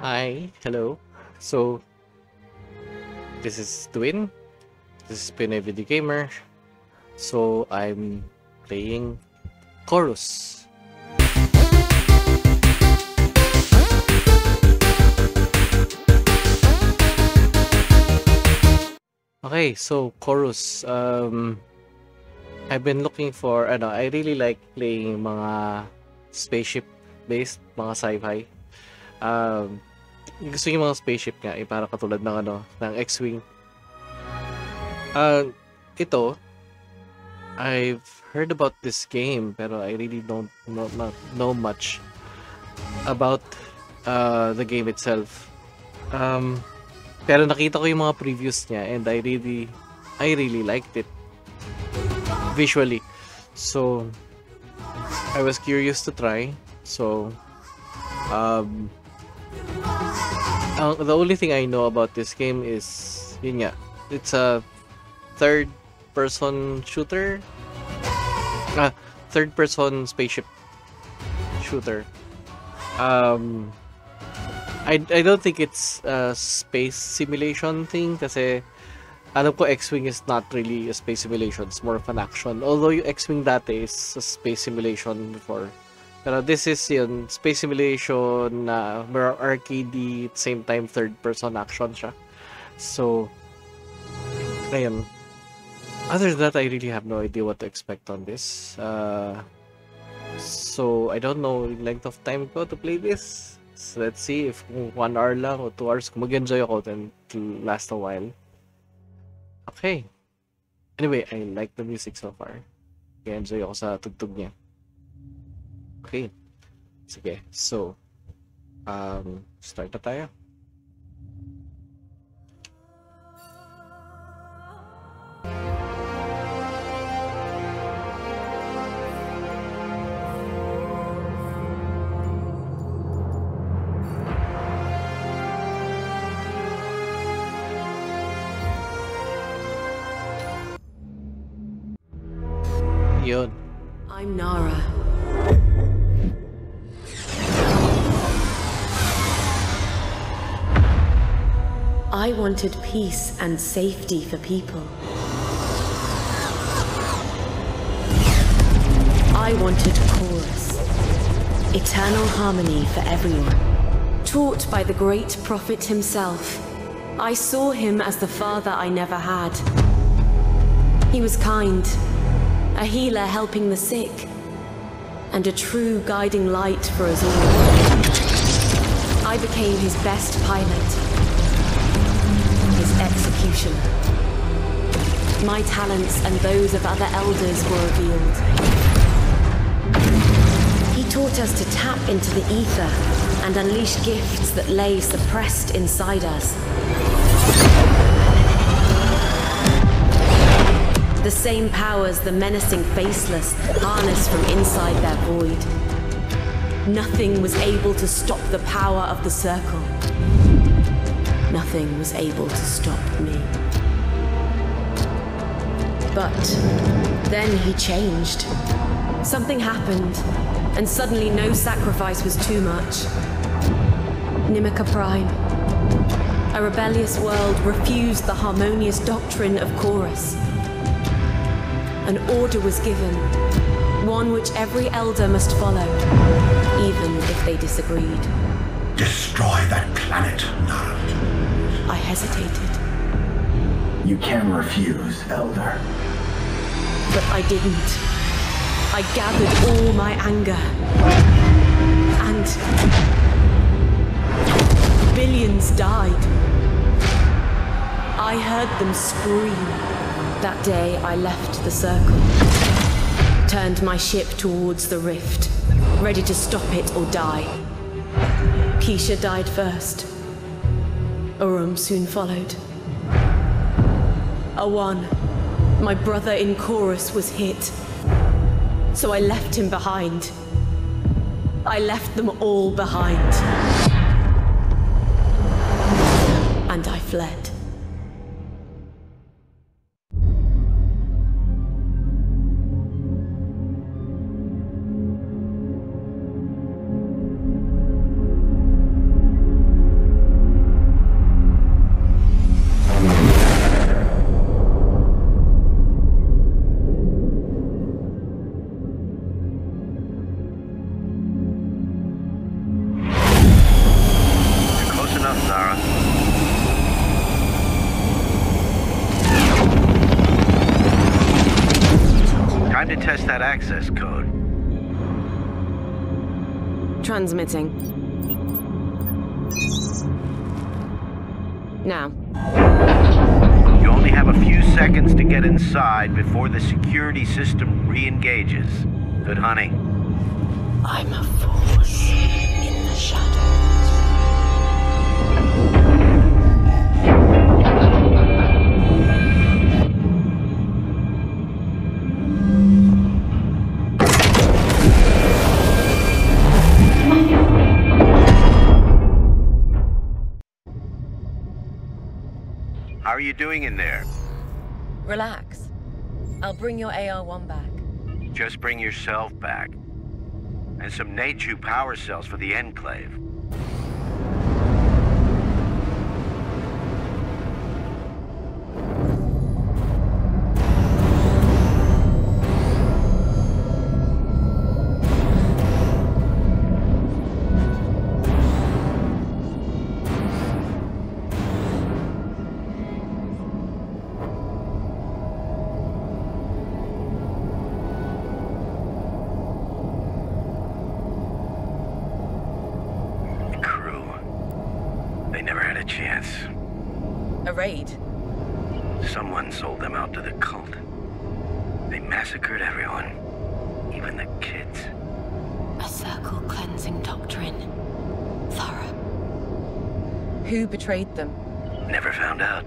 Hi, hello. So, this is Twin. This is Pinay Video Gamer. So, I'm playing Chorus. Okay, so Chorus, I've been looking for, I really like playing mga spaceship-based, mga sci-fi. Gusto yung mga spaceship nga, eh, para katulad ng, ng X-Wing. Ito, I've heard about this game, pero I really don't know much about the game itself. Pero nakita ko yung mga previews niya and I really liked it visually. So I was curious to try. So the only thing I know about this game is yun nga, it's a third-person shooter. Third-person spaceship shooter. I don't think it's a space simulation thing kasi alam ko X-Wing is not really a space simulation, it's more of an action. Although yung X-Wing dati is a space simulation before. Pero this is yun, space simulation na more arcade, at the same time third person action siya. So, ayun. Other than that, I really have no idea what to expect on this. So, I don't know length of time ko to play this. So let's see if 1 hour lang or 2 hours, kung mag-enjoy ako, then it'll last a while. Okay. Anyway, I like the music so far. Mag-enjoy ako sa tugtog niya. Okay. Sige. So, start na tayo. I'm Nara. I wanted peace and safety for people. I wanted Chorus. Eternal harmony for everyone. Taught by the great prophet himself, I saw him as the father I never had. He was kind. A healer helping the sick, and a true guiding light for us all. I became his best pilot, his executioner. My talents and those of other elders were revealed. He taught us to tap into the ether and unleash gifts that lay suppressed inside us. The same powers the menacing faceless harness from inside their void. Nothing was able to stop the power of the circle. Nothing was able to stop me. But then he changed. Something happened, and suddenly no sacrifice was too much. Nimica Prime. A rebellious world refused the harmonious doctrine of Chorus. An order was given, one which every elder must follow, even if they disagreed. Destroy that planet, Nara. I hesitated. You can refuse, elder. But I didn't. I gathered all my anger. And billions died. I heard them scream. That day, I left the circle, turned my ship towards the rift, ready to stop it or die. Keisha died first. Urum soon followed. AR-1, my brother in Chorus, was hit, so I left him behind. I left them all behind. And I fled. that access code? Transmitting. Now. You only have a few seconds to get inside before the security system re-engages. Good hunting. I'm a force in the shadows. How are you doing in there? Relax. I'll bring your AR-1 back. Just bring yourself back. And some Naju power cells for the Enclave. Betrayed them. Never found out.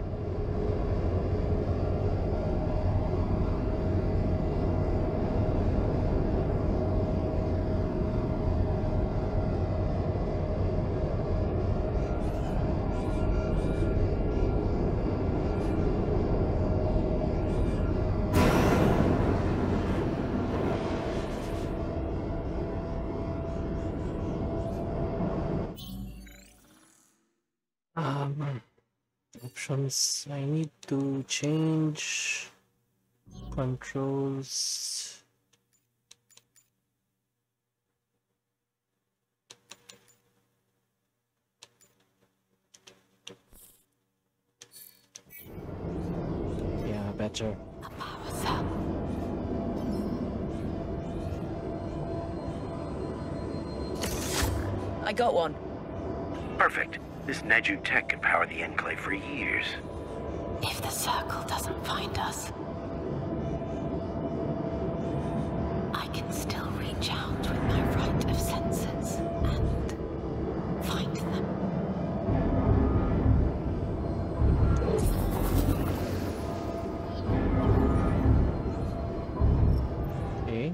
Options, I need to change controls. Yeah, better. A power cell. I got one. Perfect. This Naju tech can power the Enclave for years. If the Circle doesn't find us, I can still reach out with my right of senses and find them. Okay.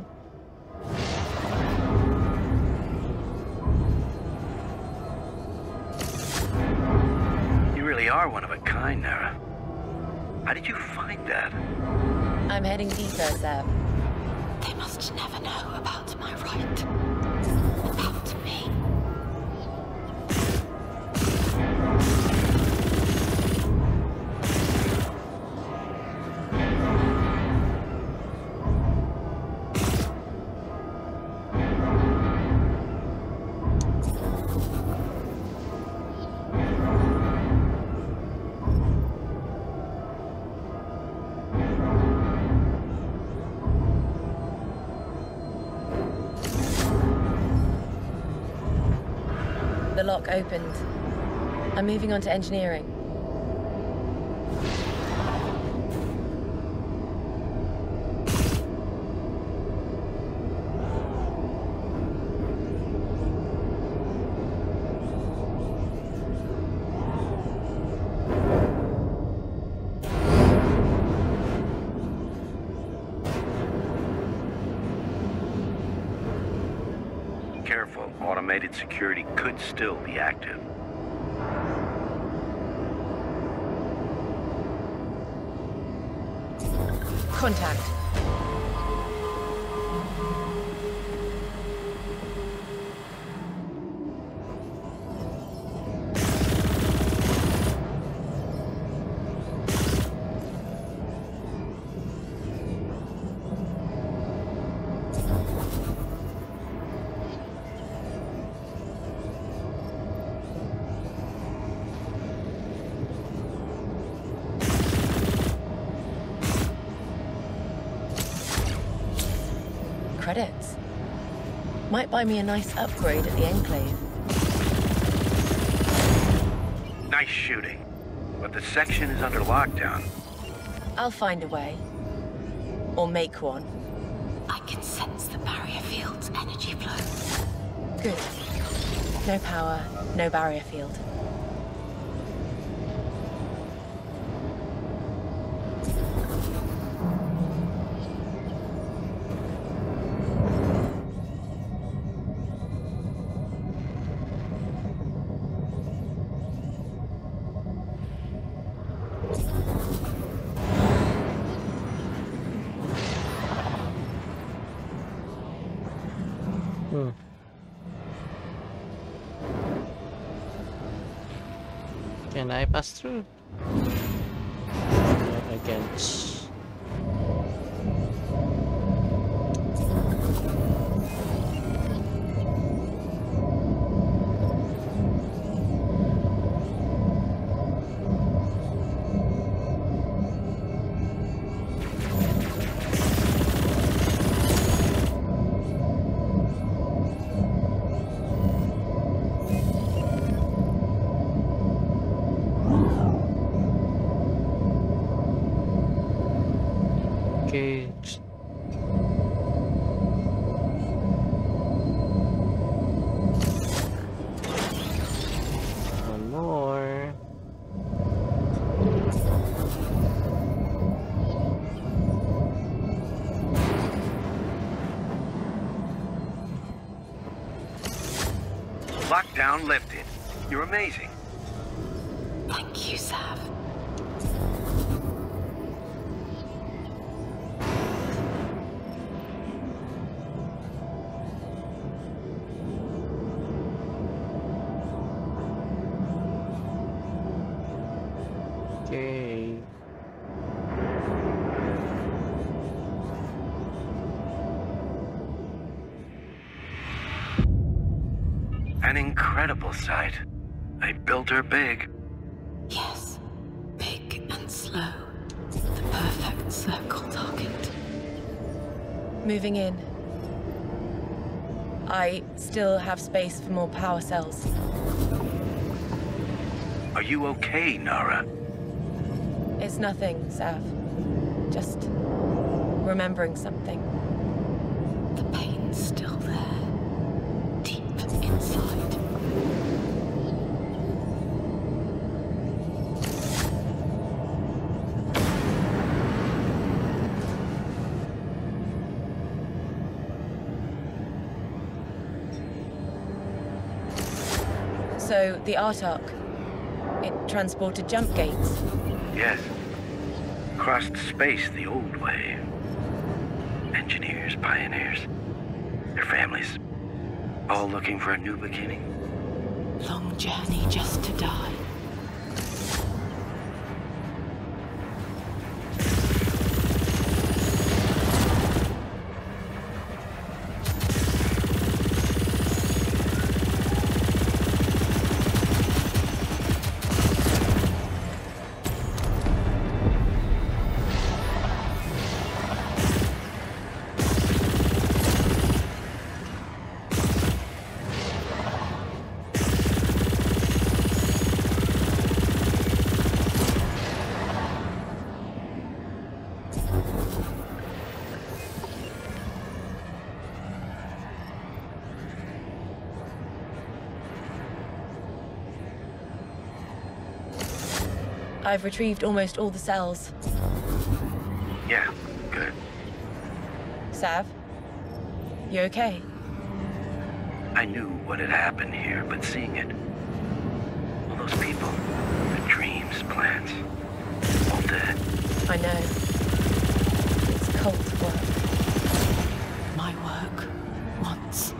You are one of a kind, Nara. How did you find that? I'm heading deeper, Sav. They must never know about my right. About me. Lock opened. I'm moving on to engineering. Careful, automated security could still be active. Contact. cadets. Might buy me a nice upgrade at the Enclave. Nice shooting, but the section is under lockdown. I'll find a way. Or make one. I can sense the barrier field's energy flow. Good. No power, no barrier field. Can I pass through? I can't. Lockdown lifted. You're amazing. Thank you, Sav. Side. I built her big. Yes, big and slow. The perfect circle target. Moving in. I still have space for more power cells. Are you okay, Nara? It's nothing, Sav. Just remembering something. The pain's still there. Deep inside. So, the Artok, it transported jump gates? Yes. Crossed space the old way. Engineers, pioneers, their families, all looking for a new beginning. Long journey just to die. I've retrieved almost all the cells. Yeah, good. Sav, you okay? I knew what had happened here, but seeing it... all those people, their dreams, plans, all dead. I know. It's cult work. My work, once,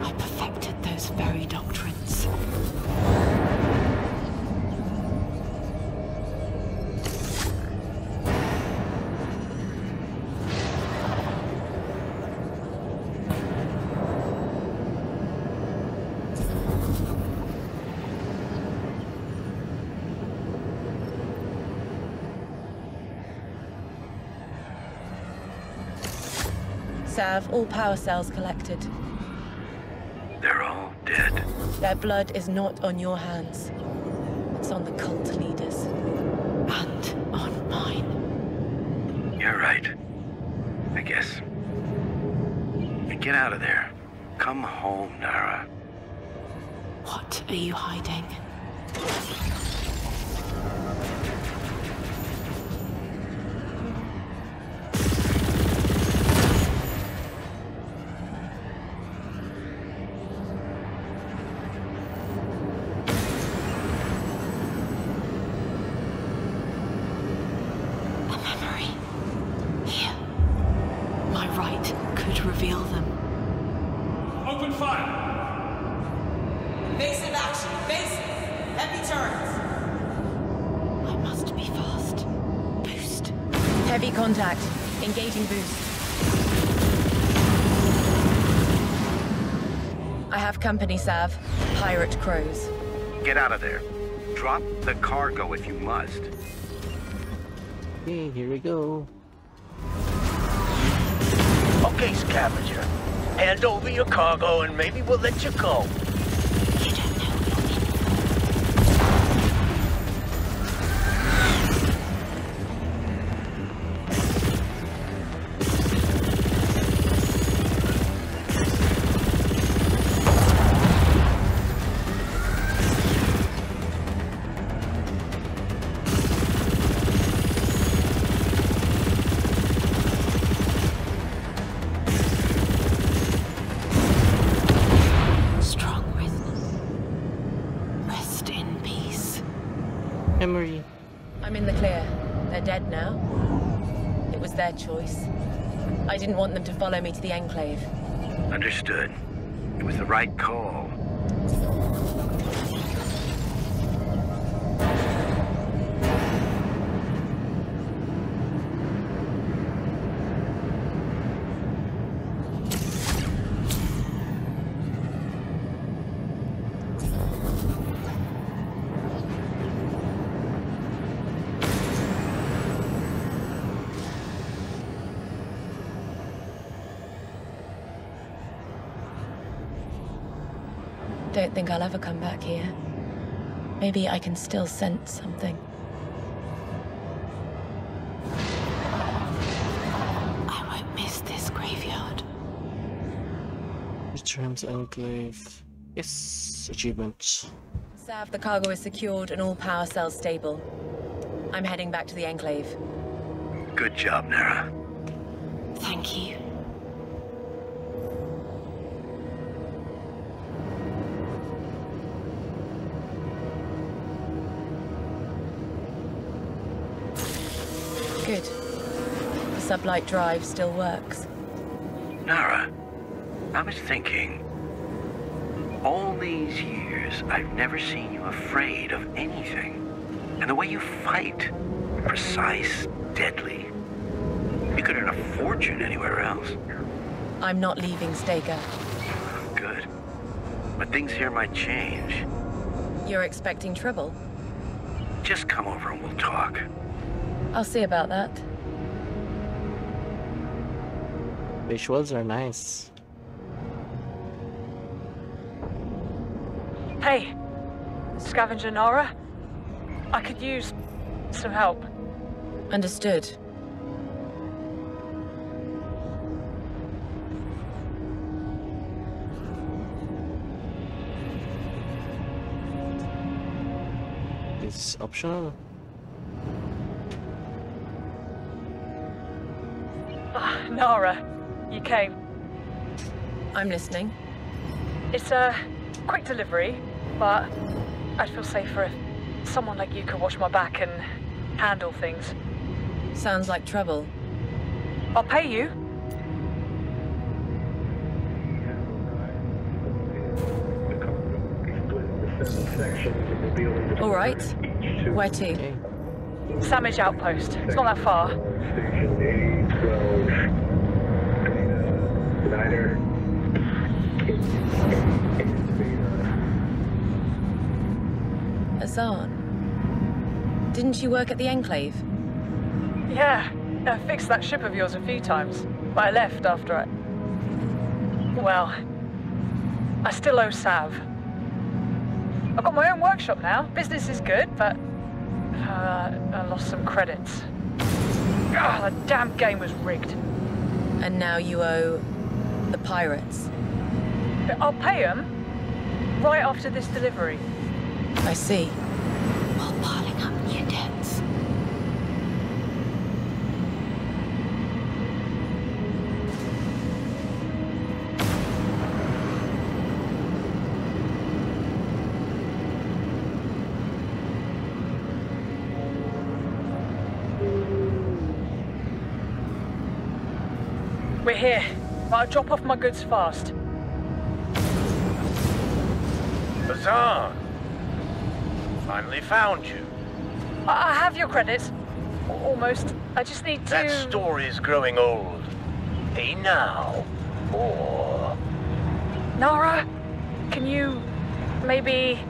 I perfected those very doctrines. Sav, all power cells collected. They're all dead. Their blood is not on your hands. It's on the cult leaders. And on mine. You're right. I guess. And get out of there. Come home, Nara. What are you hiding? Engaging boost. I have company, Sav. Pirate crows. Get out of there. Drop the cargo if you must. Okay, here we go. Okay, Scavenger. Hand over your cargo and maybe we'll let you go. I didn't want them to follow me to the Enclave. Understood. It was the right call. I don't think I'll ever come back here. Maybe I can still sense something. I won't miss this graveyard. Returns Enclave. Yes, achievement. Sav, the cargo is secured and all power cells stable. I'm heading back to the Enclave. Good job, Nara. Thank you. Good. The sublight drive still works. Nara, I was thinking, all these years, I've never seen you afraid of anything. And the way you fight, precise, deadly. You could earn a fortune anywhere else. I'm not leaving Stega. Good. But things here might change. You're expecting trouble? Just come over and we'll talk. I'll see about that. Visuals are nice. Hey, Scavenger Nara. I could use some help. Understood. It's optional. Nara, you came. I'm listening. It's a quick delivery, but I'd feel safer if someone like you could watch my back and handle things. Sounds like trouble. I'll pay you. All right. Where to? Sammage Outpost. It's not that far. Station 812. Azan, didn't you work at the Enclave? Yeah, I fixed that ship of yours a few times, but I left after I... Well, I still owe Sav. I've got my own workshop now. Business is good, but I lost some credits. Ugh, the damn game was rigged. And now you owe the pirates. But I'll pay them right after this delivery. I see. While piling up your debts. We're here, but I'll drop off my goods fast. Azan! Finally found you. I have your credits. Almost. I just need to... That story's growing old. Pay now, or... Nara, can you... maybe...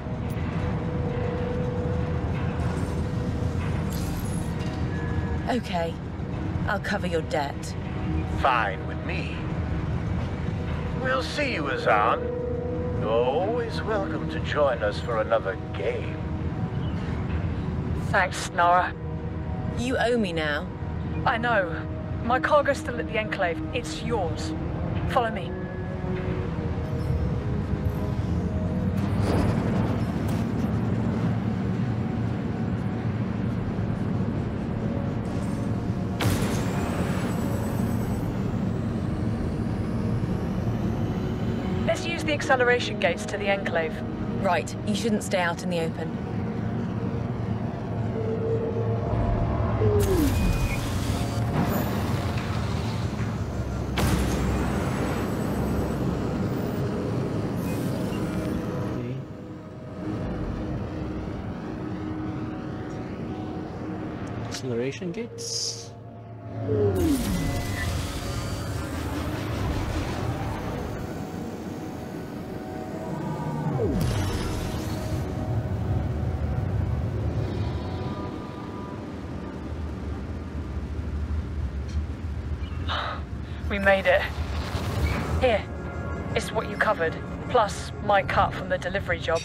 Okay. I'll cover your debt. Fine with me. We'll see you, Azan. You're always welcome to join us for another game. Thanks, Nara. You owe me now. I know. My cargo's still at the Enclave. It's yours. Follow me. Acceleration gates to the Enclave. Right, you shouldn't stay out in the open. Okay. Acceleration gates. We made it. Here, it's what you covered, plus my cut from the delivery job.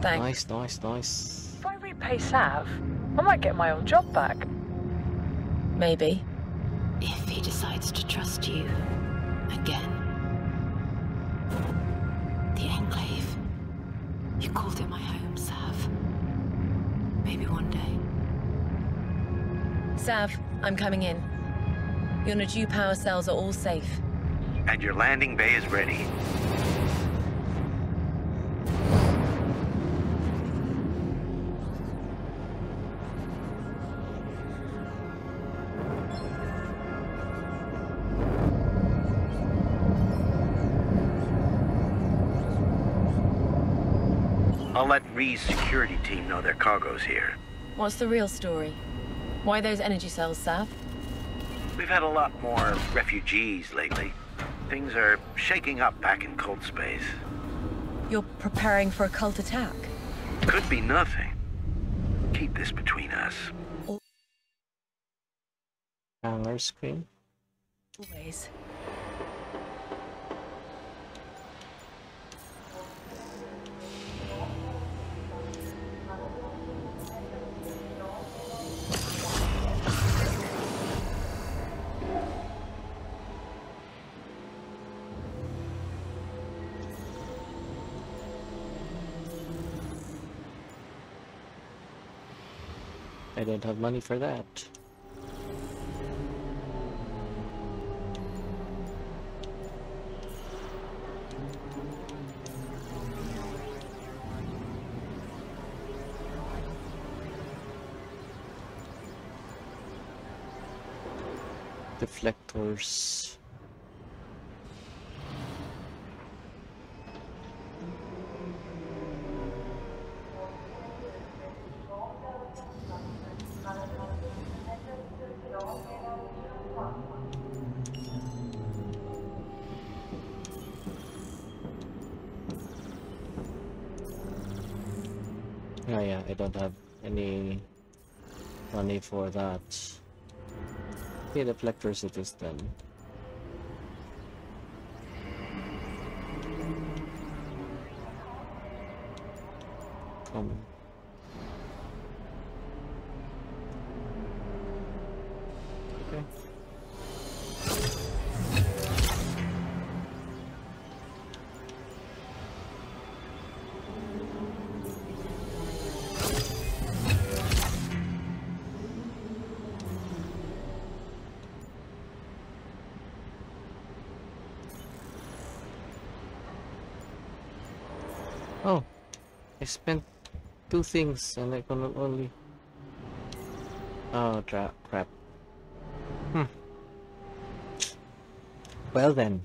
Thanks. Nice, nice, nice. If I repay Sav, I might get my old job back. Maybe. If he decides to trust you again. The Enclave. You called it my home, Sav. Maybe one day. Sav, I'm coming in. Your Naju power cells are all safe. And your landing bay is ready. I'll let Rhi's security team know their cargo's here. What's the real story? Why those energy cells, Sav? We've had a lot more refugees lately. Things are shaking up back in Cold Space. You're preparing for a cult attack? Could be nothing. Keep this between us. Our screen. Always. I don't have money for that. Deflectors. For that. Okay, the deflectors it is then. coming. Okay. I spent two things and I can only... Oh, crap. Well then.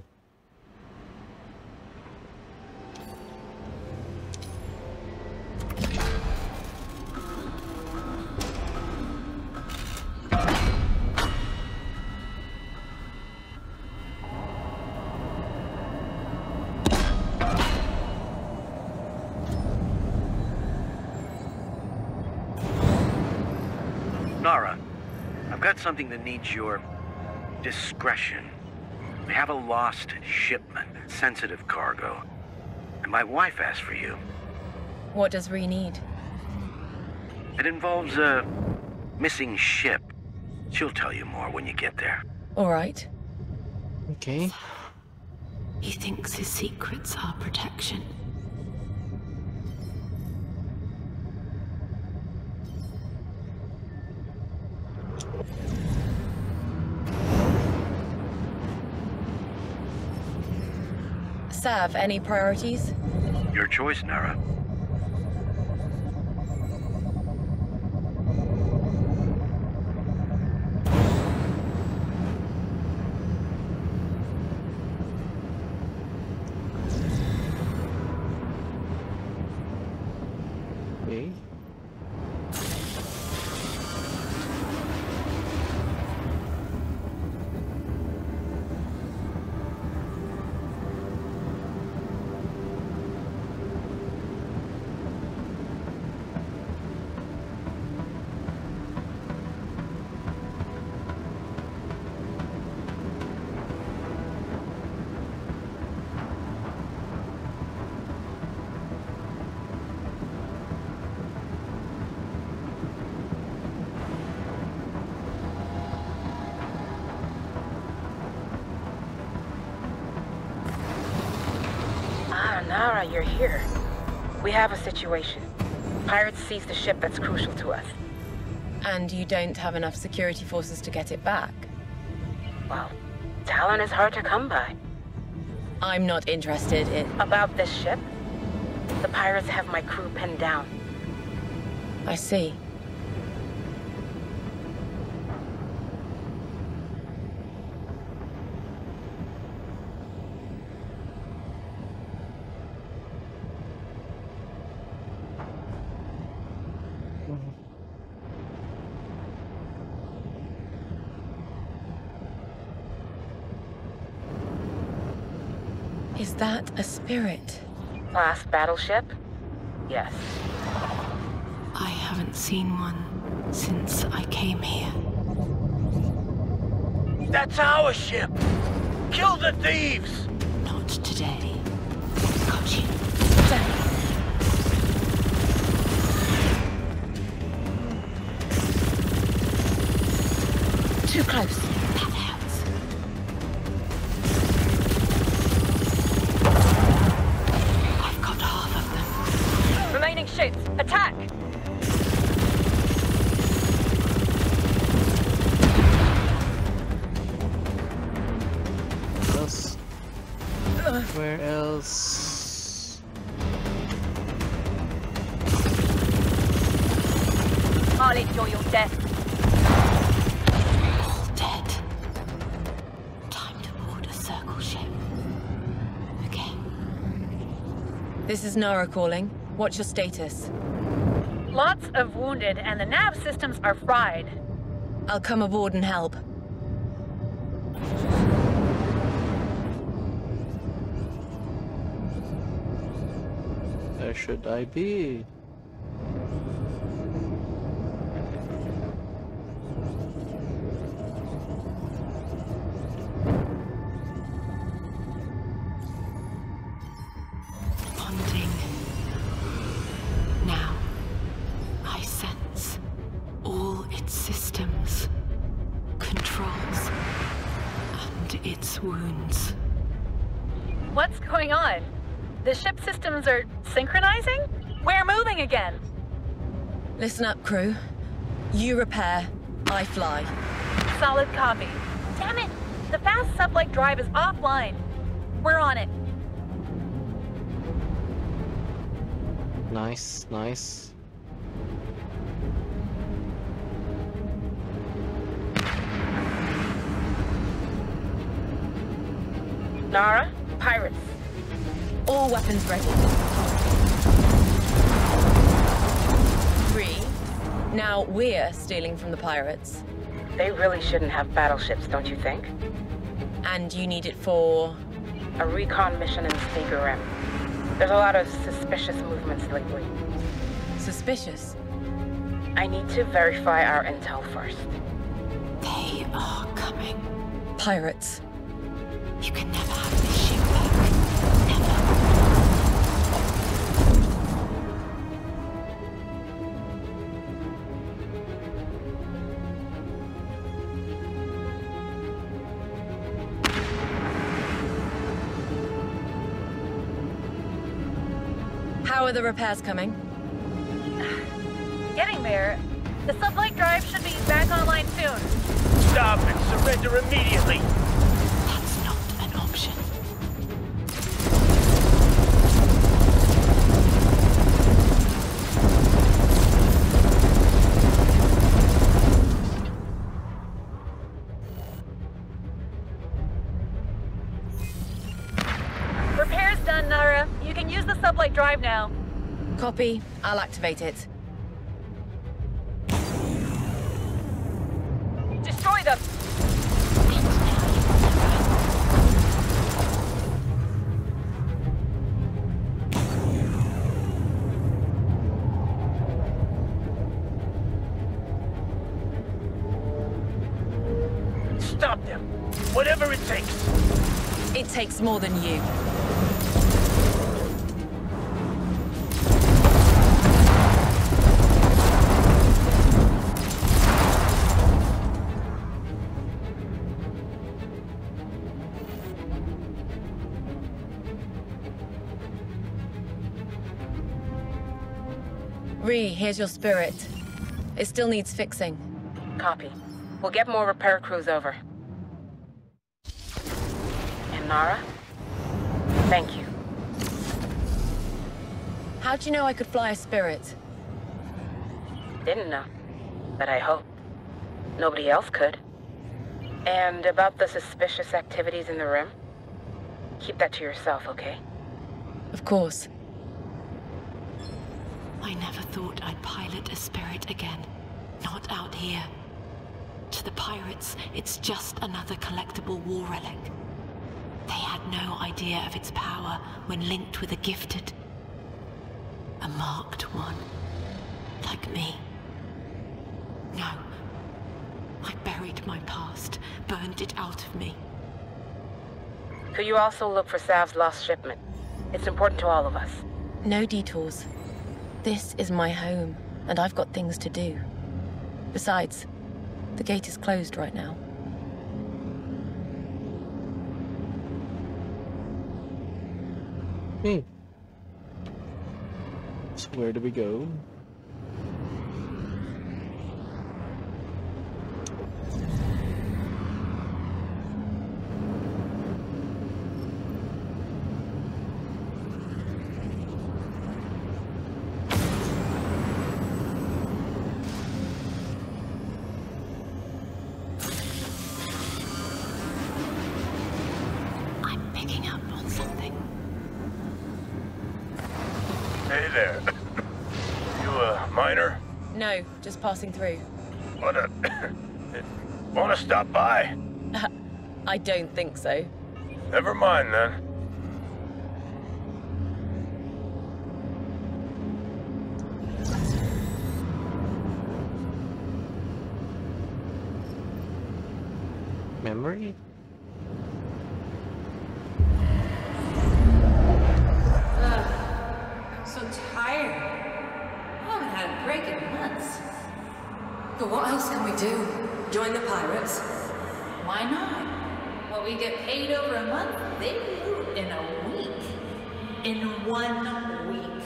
Something that needs your discretion. We have a lost shipment, sensitive cargo, and my wife asked for you. What does Rhi need? It involves a missing ship. She'll tell you more when you get there. All right. Okay. He thinks his secrets are protection. Sav, any priorities? Your choice, Nara. Okay. You're here. We have a situation. Pirates seized the ship that's crucial to us. And you don't have enough security forces to get it back? Well, Talon is hard to come by. I'm not interested in... About this ship? The pirates have my crew pinned down. I see. Is that a spirit? Last battleship? Yes. I haven't seen one since I came here. That's our ship! Kill the thieves! Not today. Got you. Damn. Too close. That hurts. I've got half of them. Remaining shoots. Attack! Where else? Where else? I'll enjoy your death. This is Nara calling. What's your status? Lots of wounded, and the nav systems are fried. I'll come aboard and help. Where should I be? Now. systems, controls, and its wounds. What's going on? The ship systems are synchronizing? We're moving again! Listen up, crew. You repair, I fly. Solid copy. Damn it! The fast sublight drive is offline. We're on it. Nice, nice. Nara, pirates. All weapons ready. Rhi, now we're stealing from the pirates. They really shouldn't have battleships, don't you think? And you need it for? A recon mission in the Sneaker Rim. There's a lot of suspicious movements lately. Suspicious? I need to verify our intel first. They are coming. Pirates. You can never have this ship back. Never. How are the repairs coming? Getting there. The sublight drive should be back online soon. Stop and surrender immediately! Drive now. Copy. I'll activate it. Destroy them! Stop them! Whatever it takes! It takes more than you. Here's your spirit. It still needs fixing. Copy. We'll get more repair crews over. And Nara, thank you. How'd you know I could fly a spirit? Didn't know, but I hope. Nobody else could. And about the suspicious activities in the rim? Keep that to yourself, okay? Of course. I never thought I'd pilot a spirit again. Not out here. To the pirates, it's just another collectible war relic. They had no idea of its power when linked with a gifted. A marked one. Like me. No. I buried my past, burned it out of me. Could you also look for Sav's lost shipment? It's important to all of us. No detours. This is my home, and I've got things to do. Besides, the gate is closed right now. Hmm. So where do we go? Just passing through. Wanna stop by? I don't think so. Never mind then. Memory? I'm so tired. I haven't had a break in months. But what else can we do? Join the pirates? Why not? Well, we get paid over a month, they do in a week. In 1 week.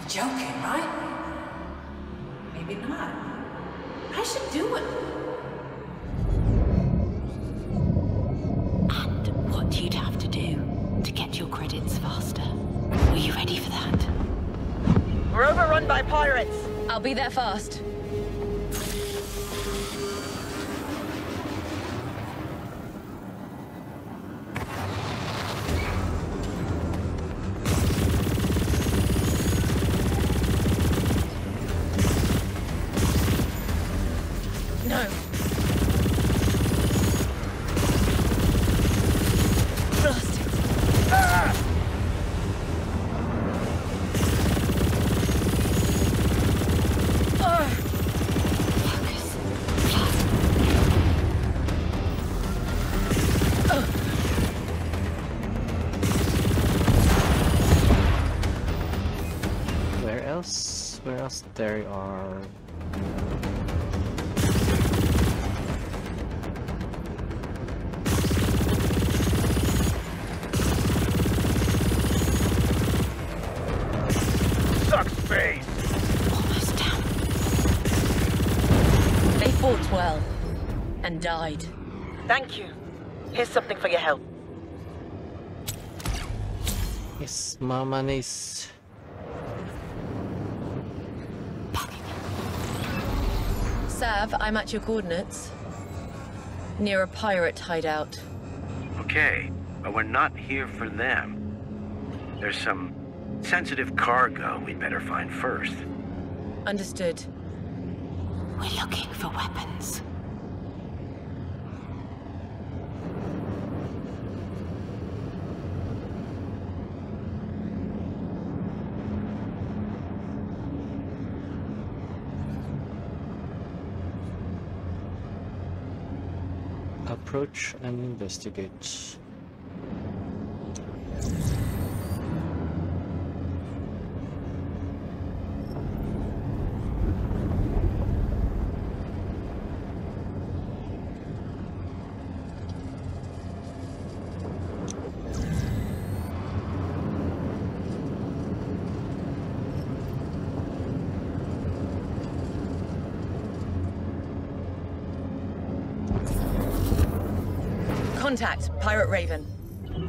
You're joking, right? Maybe not. I should do it. And what you'd have to do to get your credits faster. Were you ready for that? We're overrun by pirates. I'll be there fast. There are... Suck space! Almost down. They fought well. And died. Thank you. Here's something for your help. Yes, my money's... Sav, I'm at your coordinates. Near a pirate hideout. Okay, but we're not here for them. There's some sensitive cargo we'd better find first. Understood. We're looking for weapons. Approach and investigate. Contact Pirate Raven.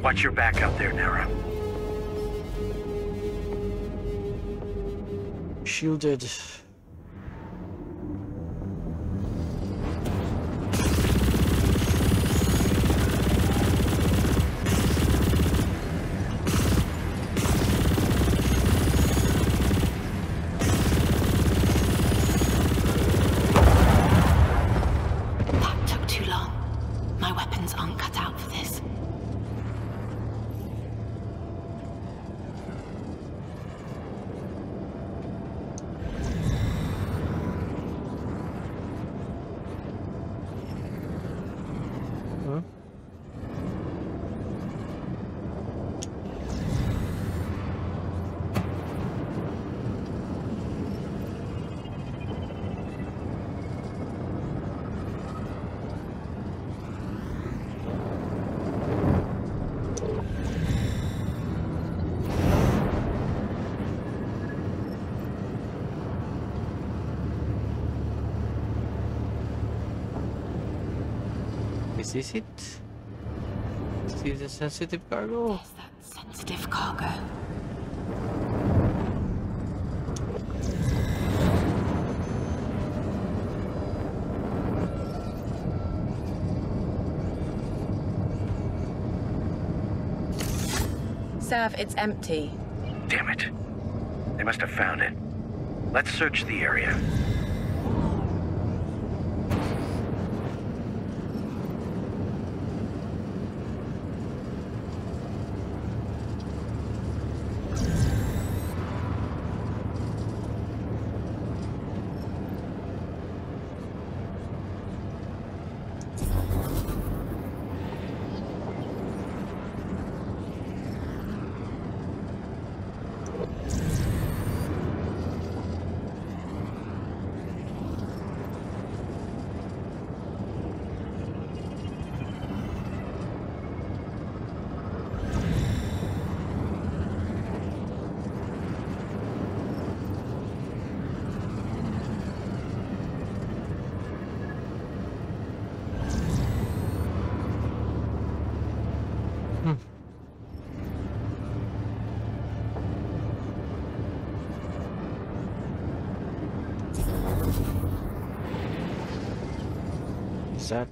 Watch your back out there, Nara. Shielded. Is it? See the sensitive cargo? There's that sensitive cargo. Sav, it's empty. Damn it. They must have found it. Let's search the area.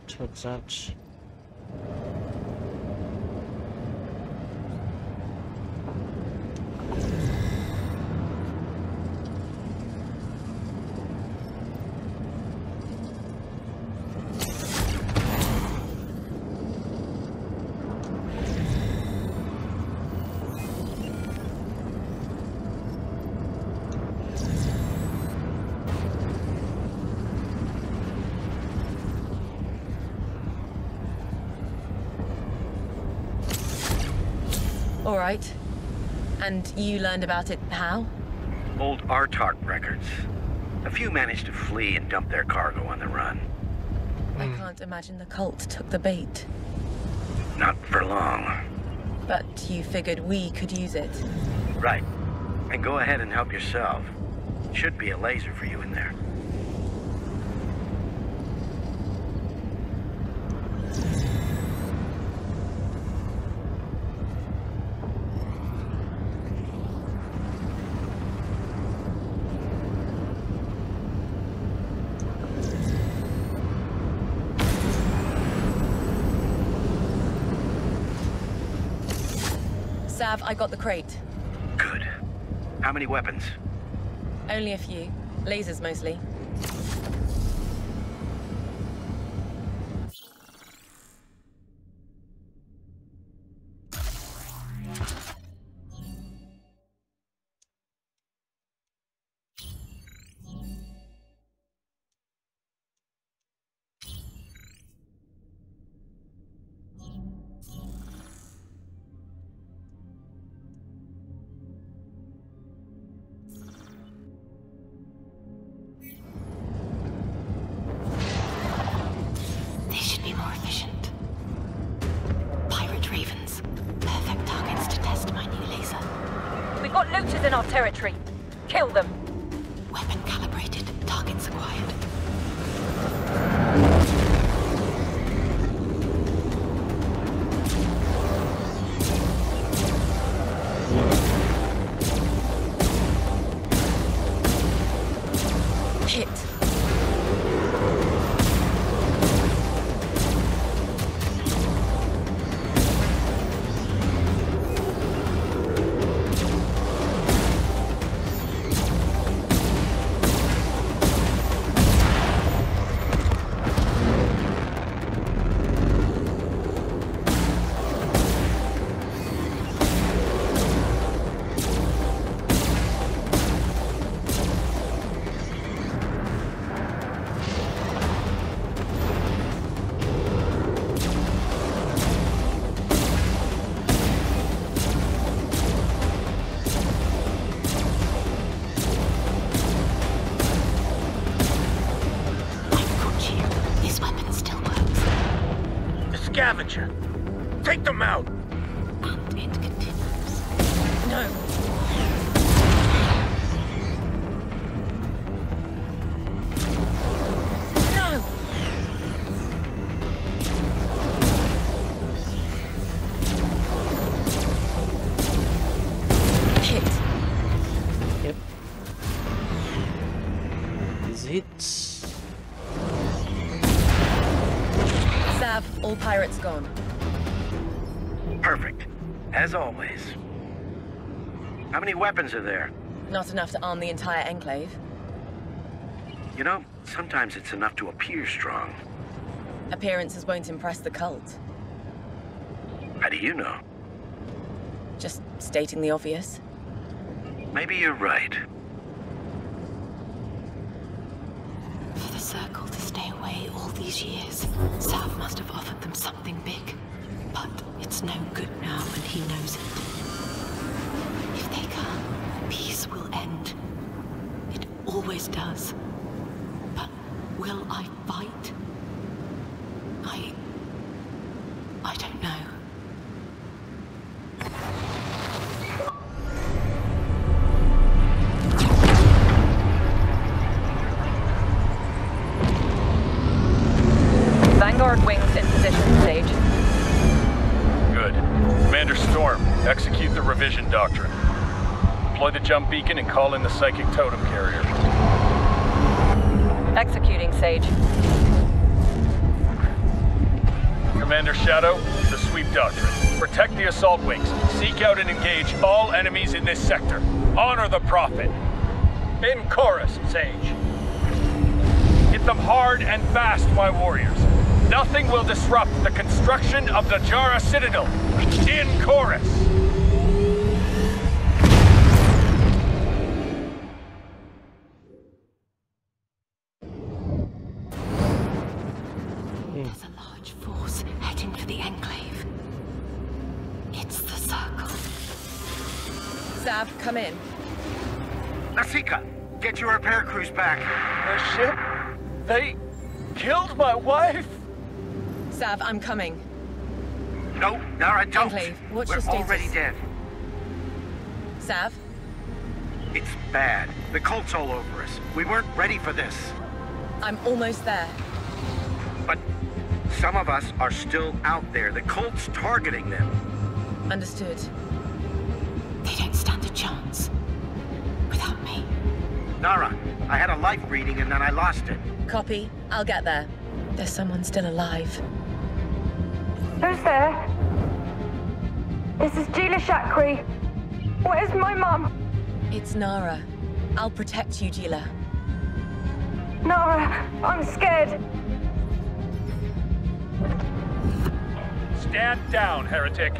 took that. Right. And you learned about it how? Old Artok records. A few managed to flee and dump their cargo on the run. I can't imagine the cult took the bait. Not for long. But you figured we could use it. Right. And go ahead and help yourself. Should be a laser for you in there. Sav, I got the crate. Good. How many weapons? Only a few. Lasers mostly. Take them out! And it continues. No! No! Hit. Yep. Is it? Sav, all pirates gone. Perfect. As always. How many weapons are there? Not enough to arm the entire Enclave. You know, sometimes it's enough to appear strong. Appearances won't impress the cult. How do you know? Just stating the obvious. Maybe you're right. For the Circle to stay away all these years, Sav must have offered them something big. But it's no good now, and he knows it. If they come, peace will end. It always does. But will I fight? I don't know. Vanguard wings in position, Sage. Commander Storm, execute the revision doctrine. Deploy the jump beacon and call in the Psychic Totem Carrier. Executing, Sage. Commander Shadow, the Sweep Doctrine. Protect the assault wings. Seek out and engage all enemies in this sector. Honor the Prophet. In Chorus, Sage. Hit them hard and fast, my warriors. Nothing will disrupt the construction of the Jara Citadel. In Chorus. Come in. Masika, get your repair crews back. The ship? They killed my wife? Sav, I'm coming. No, Nara, don't. Enclave, what's your status? We're already dead. Sav? It's bad. The cult's all over us. We weren't ready for this. I'm almost there. But some of us are still out there. The cult's targeting them. Understood. They don't stand a chance without me. Nara, I had a life reading and then I lost it. Copy. I'll get there. There's someone still alive. Who's there? This is Jila Shakri. Where's my mum? It's Nara. I'll protect you, Jila. Nara, I'm scared. Stand down, heretic.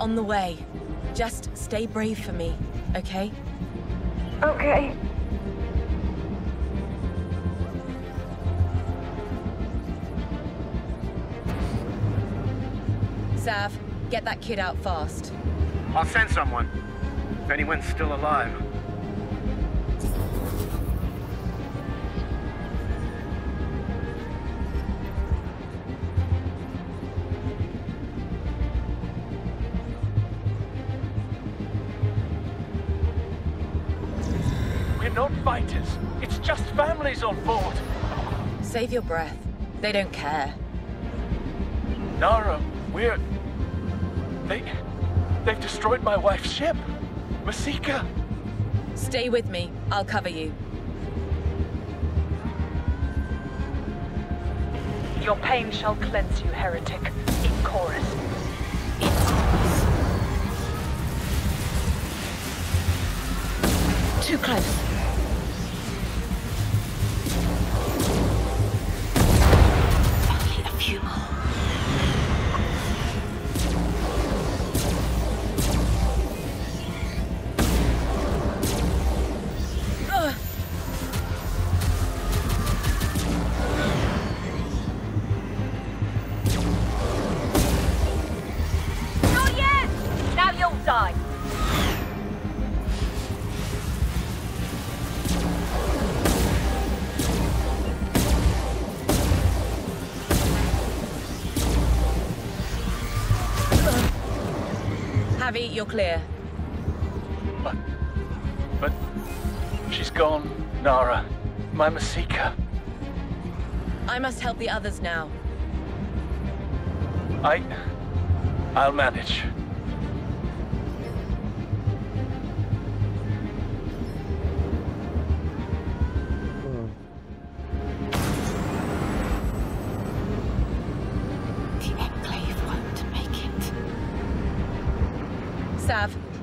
On the way. Just stay brave for me, okay? Okay. Sav, get that kid out fast. I'll send someone. If anyone's still alive. It's just families on board. Save your breath. They don't care. Nara, we're... They've destroyed my wife's ship. Masika. Stay with me. I'll cover you. Your pain shall cleanse you, heretic. In Chorus. In Chorus. Too close. You're clear. But she's gone, Nara. My Masika. I must help the others now. I'll manage.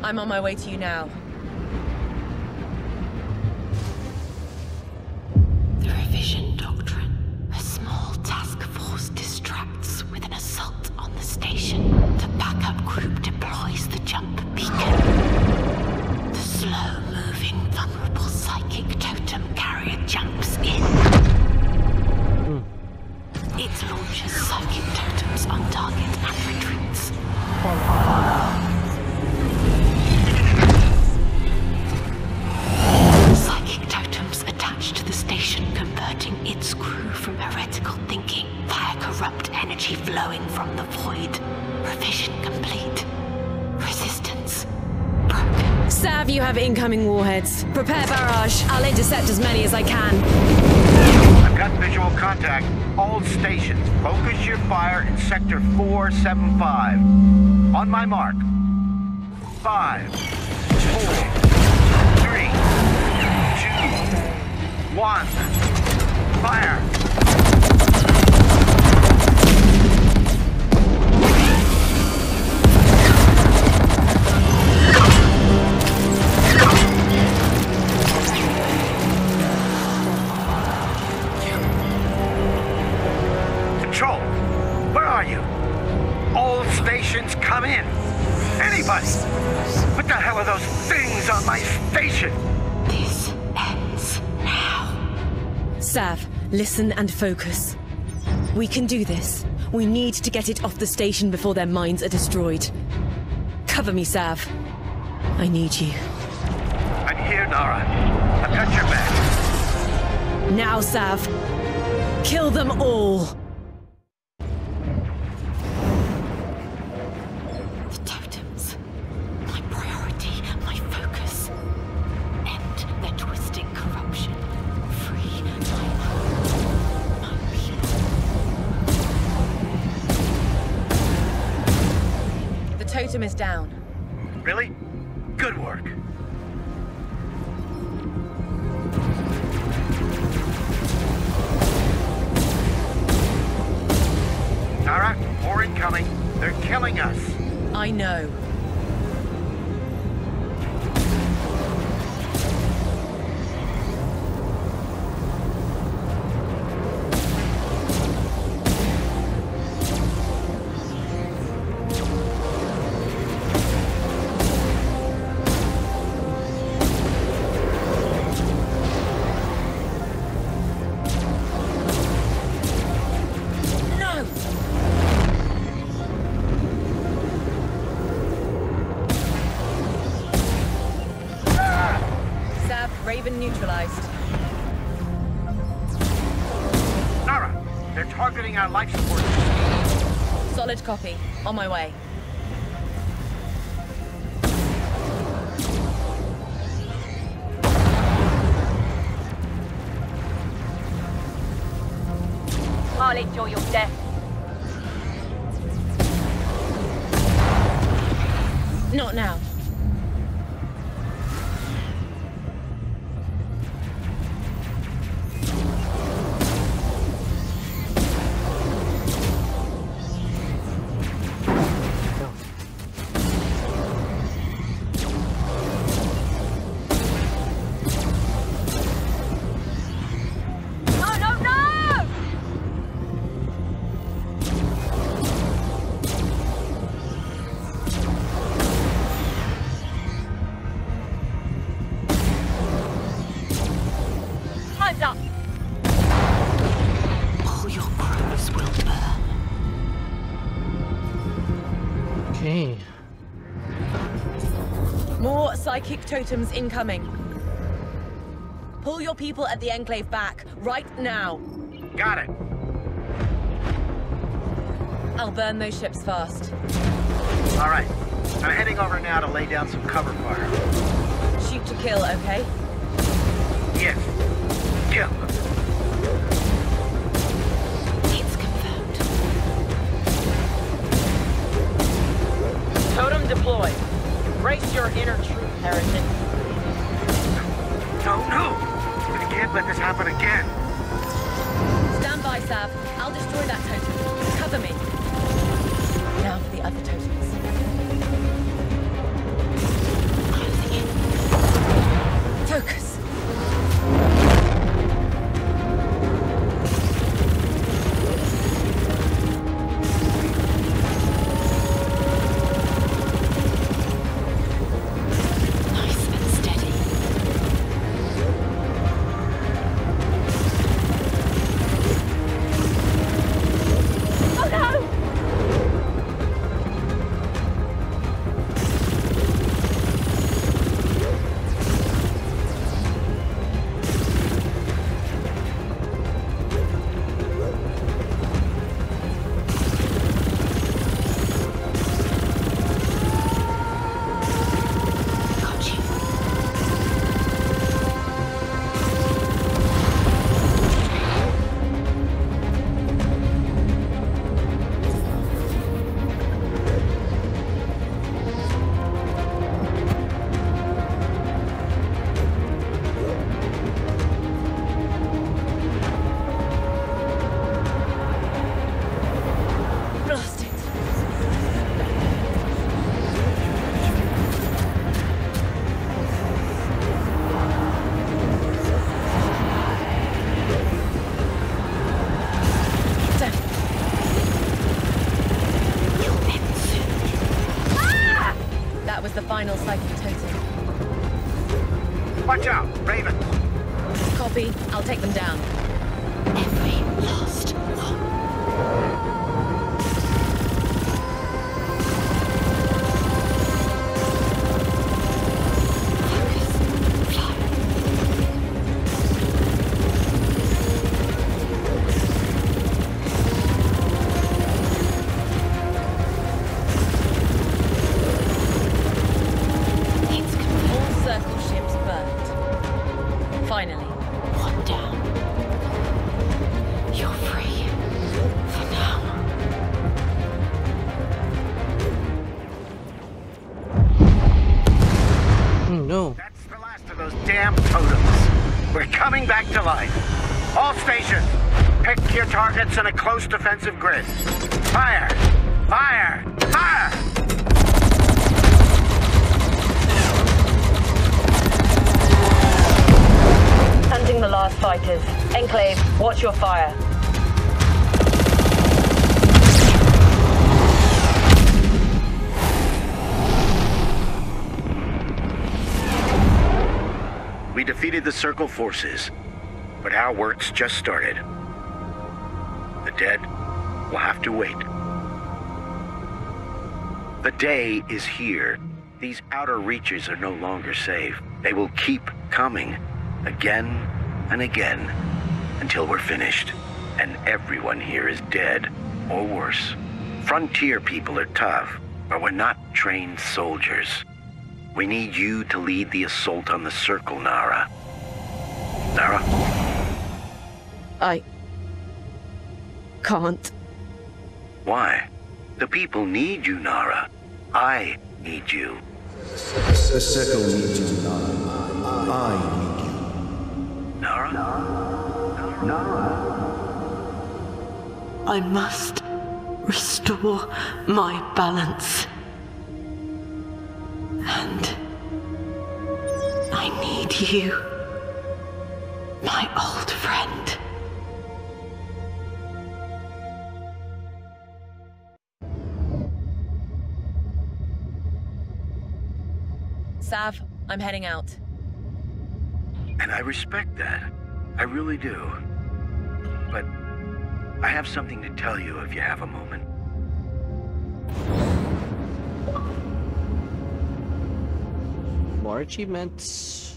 I'm on my way to you now. The revision doctrine. A small task force distracts with an assault on the station. The backup group deploys the jump beacon. The slow-moving, vulnerable psychic totem carrier jumps in. Nav, you have incoming warheads. Prepare barrage. I'll intercept as many as I can. I've got visual contact. All stations, focus your fire in sector 475. On my mark. 5, 4, 3, 2, 1. Fire! Control, where are you? All stations come in. Anybody? What the hell are those things on my station? This ends now. Sav, listen and focus. We can do this. We need to get it off the station before their minds are destroyed. Cover me, Sav. I need you. I'm here, Nara. I've got your back. Now, Sav. Kill them all. Is down. Really? Good work. Nara, more incoming. They're killing us. I know. Neutralized. Nara, they're targeting our life support. Solid copy. On my way. I'll enjoy your death. Not now. Psychic totems incoming. Pull your people at the Enclave back, right now. Got it. I'll burn those ships fast. All right. I'm heading over now to lay down some cover fire. Shoot to kill, okay? Yes. Kill. It's confirmed. Totem deployed. Brace your inner truth, Harrison. No, no! I can't let this happen again. Stand by, Sav. I'll destroy that totem. Cover me. Now for the other totems. Closing in. Focus. the final psychic totem. Watch out, Raven. Copy. I'll take them down. Every last one. In a close defensive grid. Fire! Fire! Fire! Hunting the last fighters. Enclave, watch your fire. We defeated the Circle forces, but our work's just started. The dead will have to wait. The day is here. These outer reaches are no longer safe. They will keep coming again and again until we're finished and everyone here is dead or worse. Frontier people are tough, but we're not trained soldiers. We need you to lead the assault on the Circle, Nara. Nara? I can't. Why? The people need you, Nara. I need you. The Circle needs you, Nara. I need you. Nara? Nara? Nara? I must restore my balance. And I need you, my old friend. Sav, I'm heading out. And I respect that. I really do. But I have something to tell you if you have a moment. More achievements.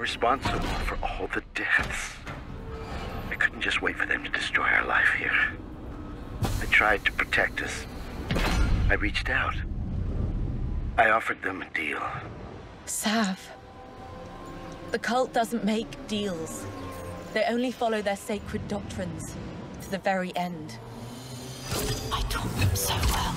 Responsible for all the deaths. I couldn't just wait for them to destroy our life here. I tried to protect us. I reached out. I offered them a deal. Sav, the cult doesn't make deals. They only follow their sacred doctrines to the very end. I taught them so well.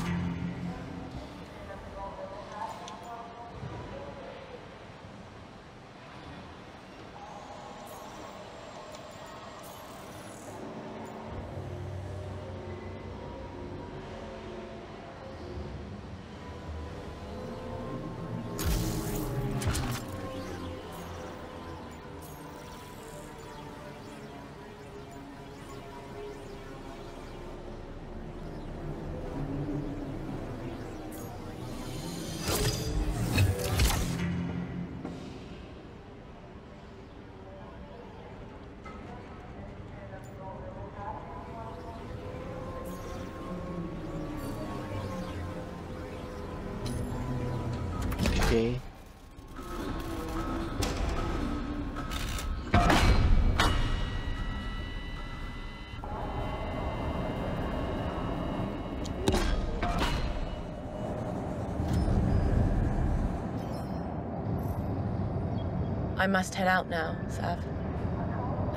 I must head out now, Sav.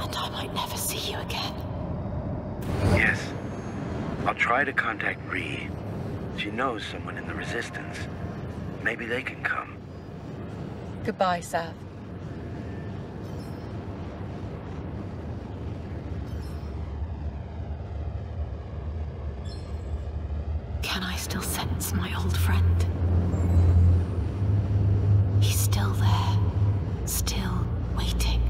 And I might never see you again. Yes. I'll try to contact Rhi. She knows someone in the Resistance. Maybe they can come. Goodbye, Sav. I still sense my old friend. He's still there, still waiting.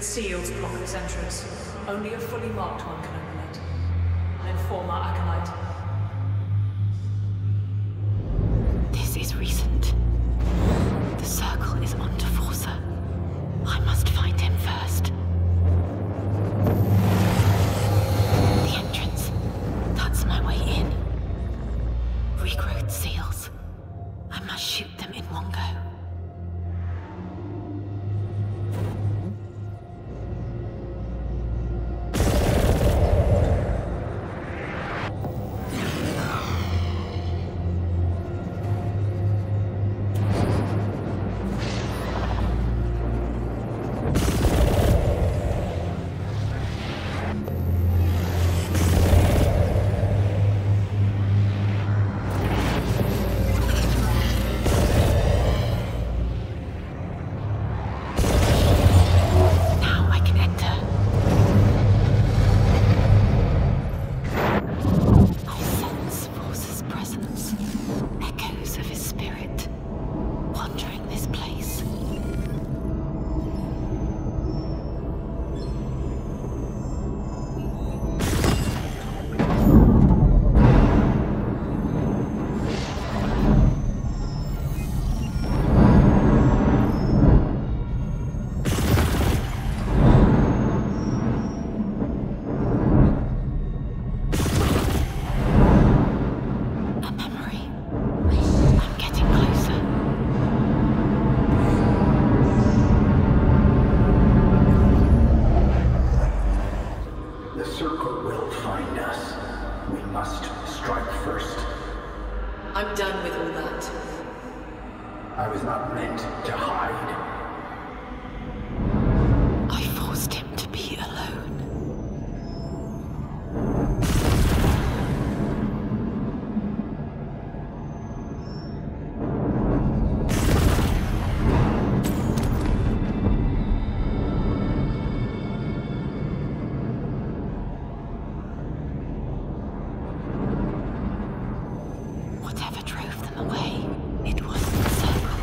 Sealed block its entrance. Only a fully marked one can open it. I inform our acolyte. This is recent. The circle is onto Forcer. I must find him first. The entrance. That's my way in. Regrowth seals. I must shoot them in one go. Whatever drove them away, it wasn't the circle.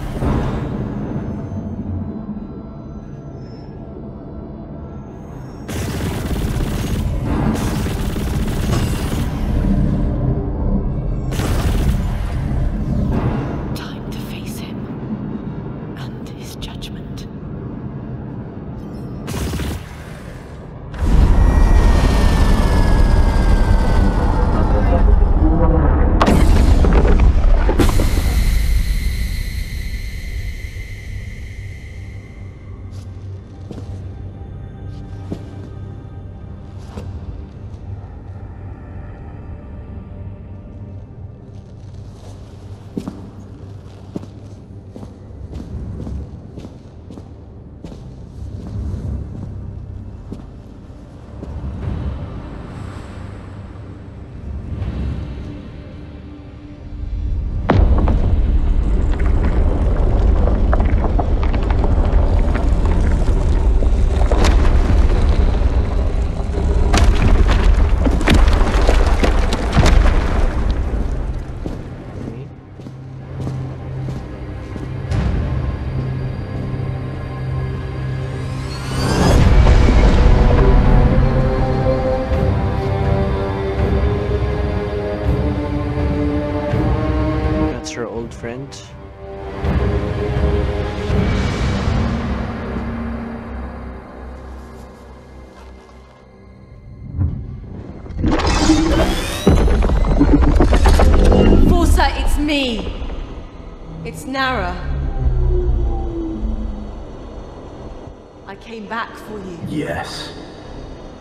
That's her old friend. Forcer, it's me. It's Nara. I came back for you. Yes.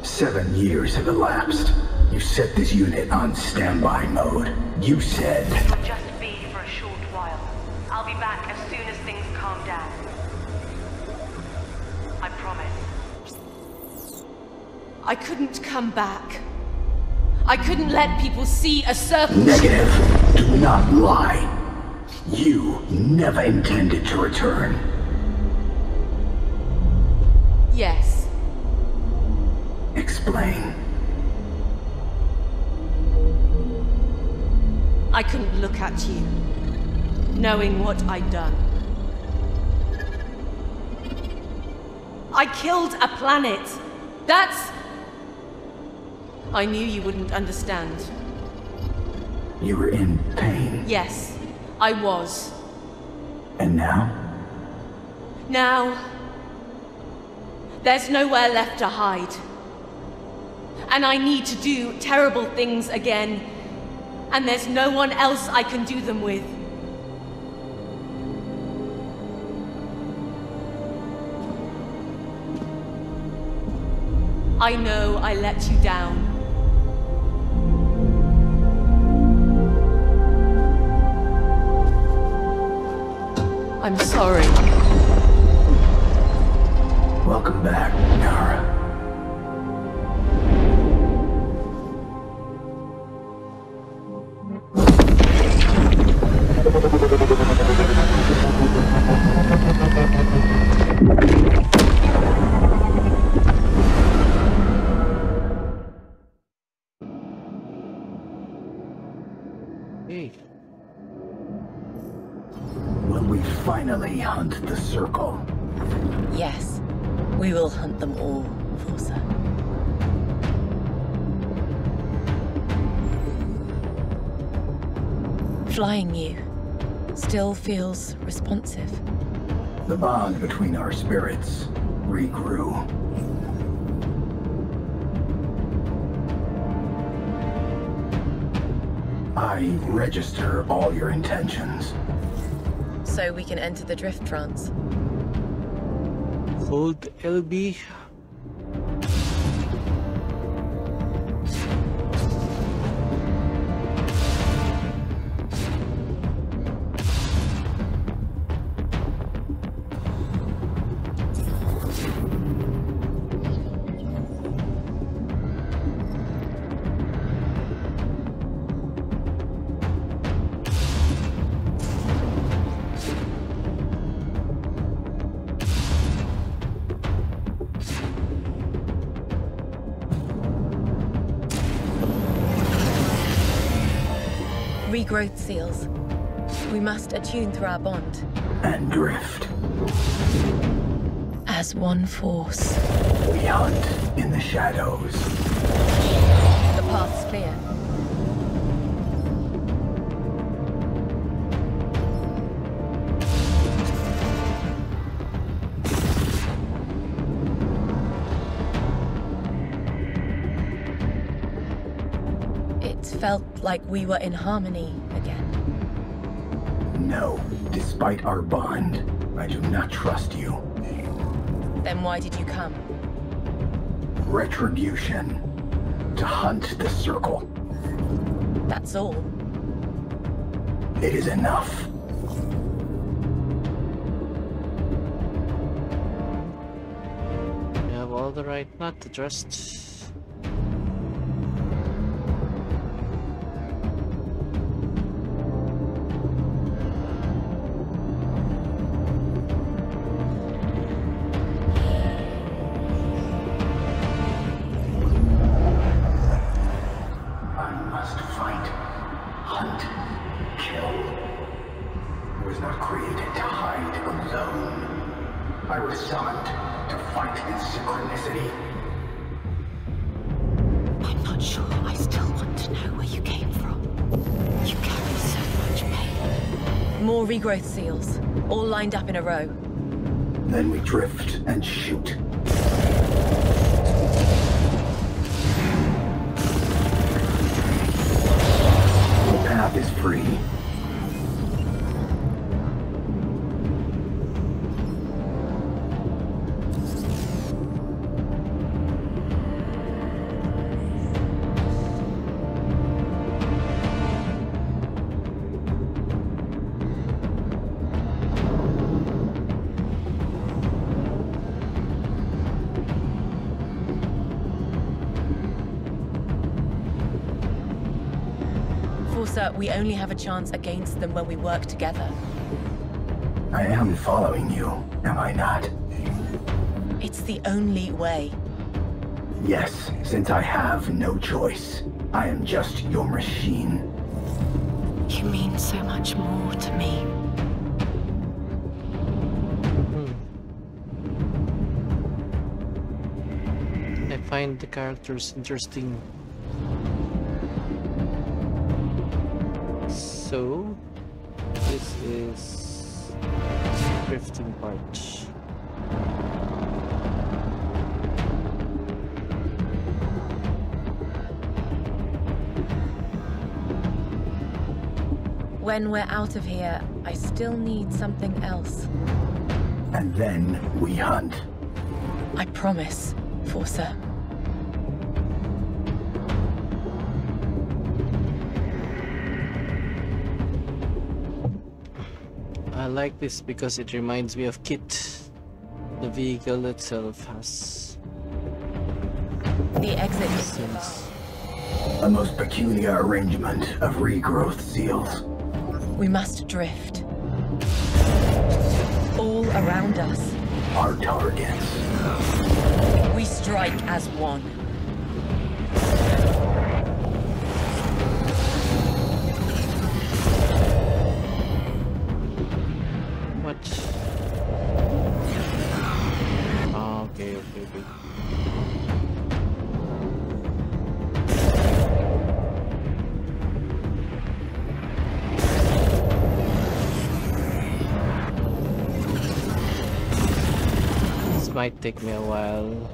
7 years have elapsed. You set this unit on standby mode. You said... I'll just be for a short while. I'll be back as soon as things calm down. I promise. I couldn't come back. I couldn't let people see a serpent... Negative. Do not lie. You never intended to return. Yes. Explain. I couldn't look at you, knowing what I'd done. I killed a planet. That's... I knew you wouldn't understand. You were in pain. Yes, I was. And now? Now... there's nowhere left to hide. And I need to do terrible things again. And there's no one else I can do them with. I know I let you down. I'm sorry. Welcome back, Nara. Flying you still feels responsive. The bond between our spirits regrew. I register all your intentions. So we can enter the drift trance. Hold LB. Growth seals. We must attune through our bond. And drift. As one force. We hunt in the shadows. The path's clear. Like we were in harmony again. No, despite our bond, I do not trust you. Then why did you come? Retribution. To hunt the circle. That's all. It is enough. You have all the right not to trust. Sure, I still want to know where you came from. You carry so much pain. More regrowth seals, all lined up in a row. Then we drift and shoot. The path is free. We only have a chance against them when we work together. I am following you, am I not? It's the only way. Yes, since I have no choice. I am just your machine. You mean so much more to me. I find the characters interesting. So, this is the drifting part. When we're out of here, I still need something else. And then we hunt. I promise, Forcer. I like this because it reminds me of Kit. The vehicle itself has the exit seals. A most peculiar arrangement of regrowth seals. We must drift. All around us. Our targets. We strike as one. Might take me a while.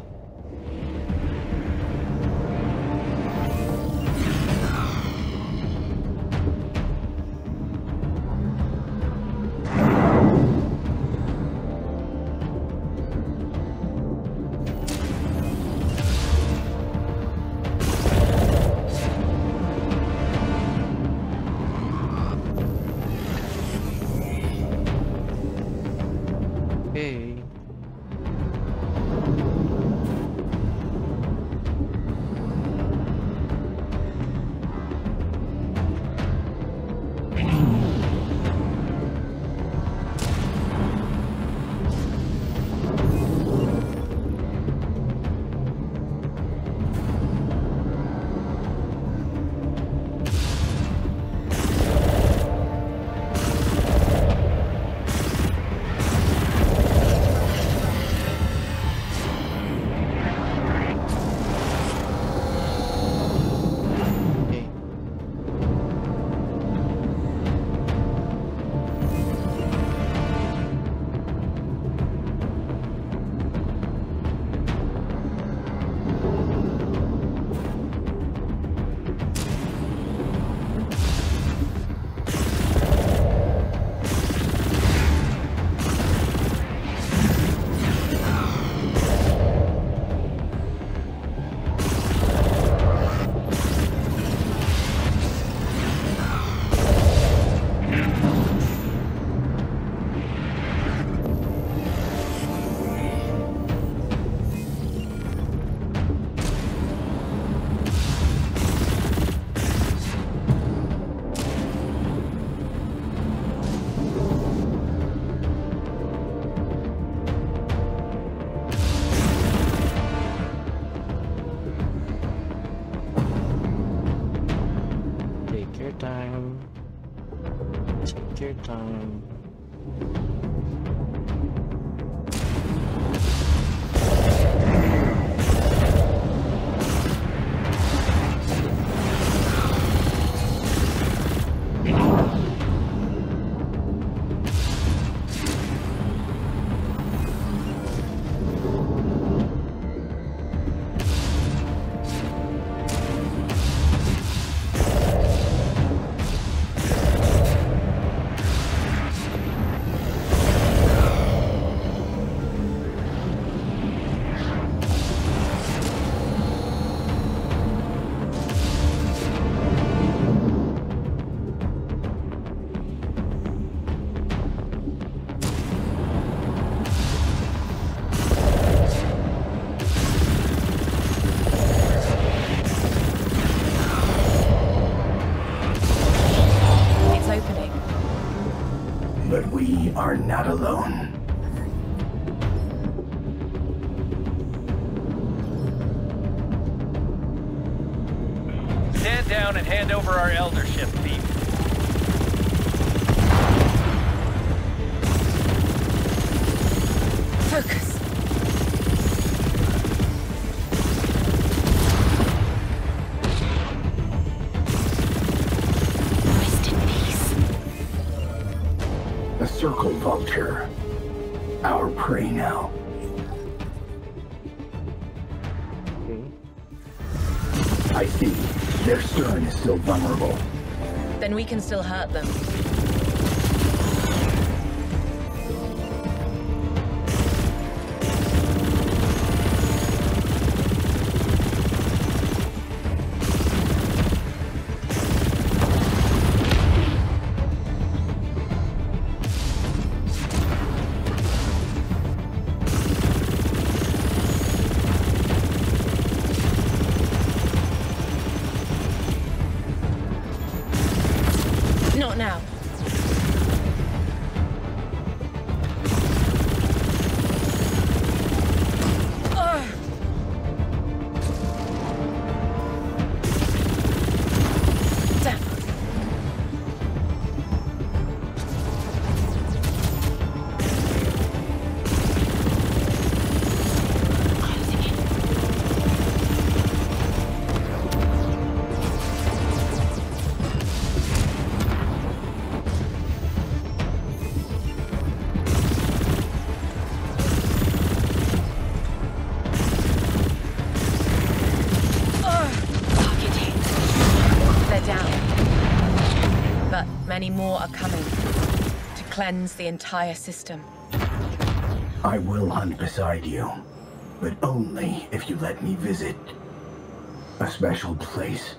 But we are not alone. Stand down and hand over our eldership, thief. Focus. Rest in peace. The circle vulture. Our prey now. I see. Their stern is still vulnerable. Then we can still hurt them. Many more are coming to cleanse the entire system. I will hunt beside you, but only if you let me visit a special place.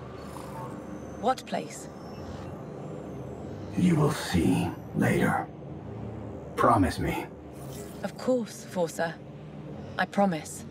What place? You will see later. Promise me. Of course, Forcer. I promise.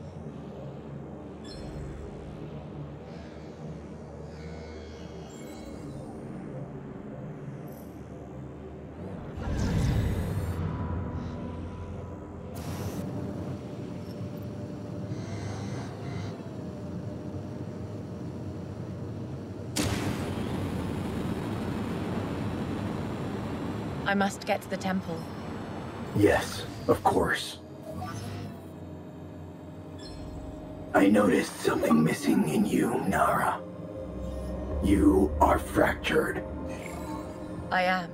I must get to the temple. Yes, of course. I noticed something missing in you, Nara. You are fractured. I am.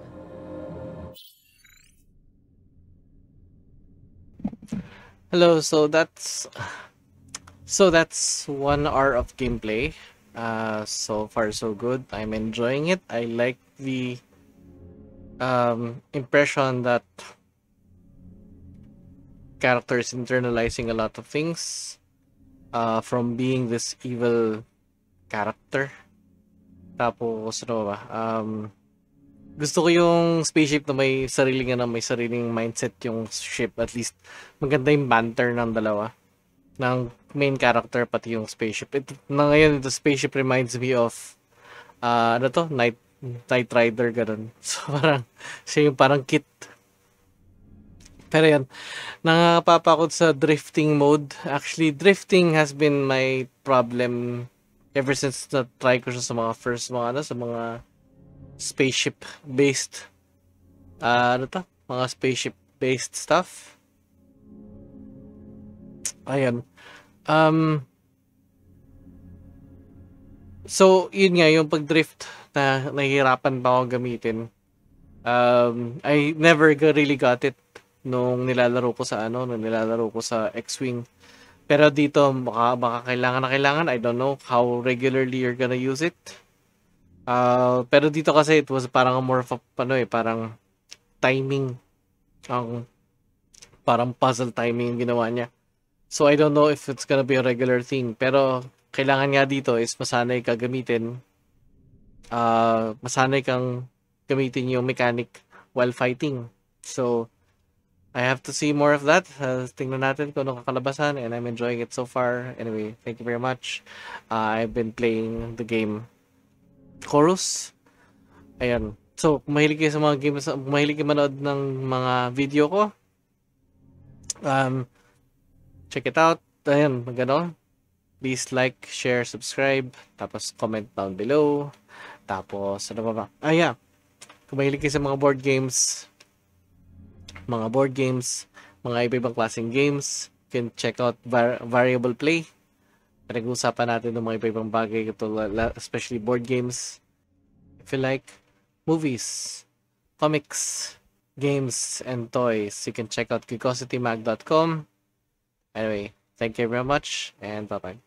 Hello, so that's 1 hour of gameplay. So far so good. I'm enjoying it. I like the impression that character is internalizing a lot of things from being this evil character. Tapos ano ba? Gusto ko yung spaceship na may sariling may sariling mindset yung ship. At least maganda yung banter ng dalawa, ng main character pati yung spaceship. Ngayon the spaceship reminds me of Knight Rider, ganun. So parang siya yung parang Kit. Pero yan, nangangapapakot sa drifting mode. Actually, drifting has been my problem ever since na-try ko siya sa mga first mga spaceship-based mga spaceship-based stuff. Ayan. So, yun nga, yung pag-drift na nahihirapan pa akong gamitin. I never really got it nung nilalaro ko sa X-Wing. Pero dito, baka kailangan. I don't know how regularly you're gonna use it. Pero dito kasi, it was parang more of a, parang timing. Parang puzzle timing ginawa niya. So, I don't know if it's gonna be a regular thing. Pero kailangan nga dito is masanay kang gamitin yung mechanic while fighting. So, I have to see more of that. Tingnan natin kung ano kakalabasan, and I'm enjoying it so far. Anyway, thank you very much. I've been playing the game Chorus. Ayan. So, kung mahilig kayo sa mga games, kung mahilig kayo manood ng mga video ko, check it out. Ayan, magano. Please like, share, subscribe, tapos comment down below. Tapos, ano ba? Ah, yeah. Kung mahilig kayo sa mga board games, mga iba-ibang klaseng games, you can check out Variable Play. Pinag-uusapan natin ng mga iba-ibang bagay, especially board games. If you like movies, comics, games, and toys, you can check out geekosityMag.com. Anyway, thank you very much, and bye-bye.